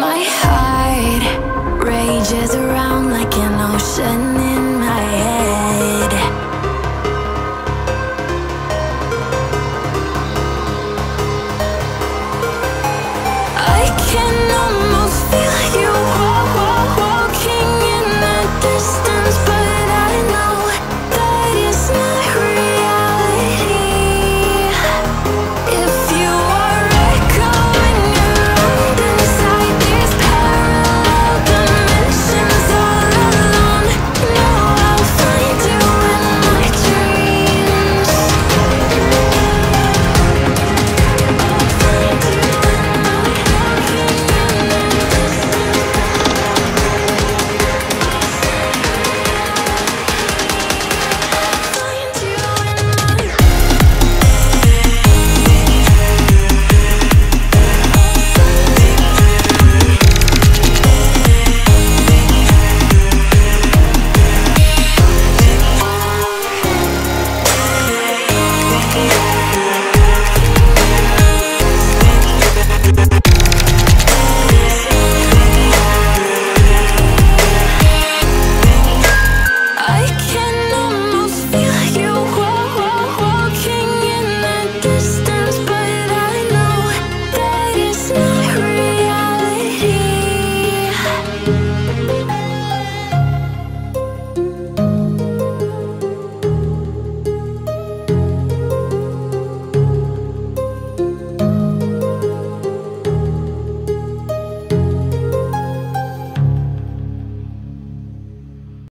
My heart rages around like an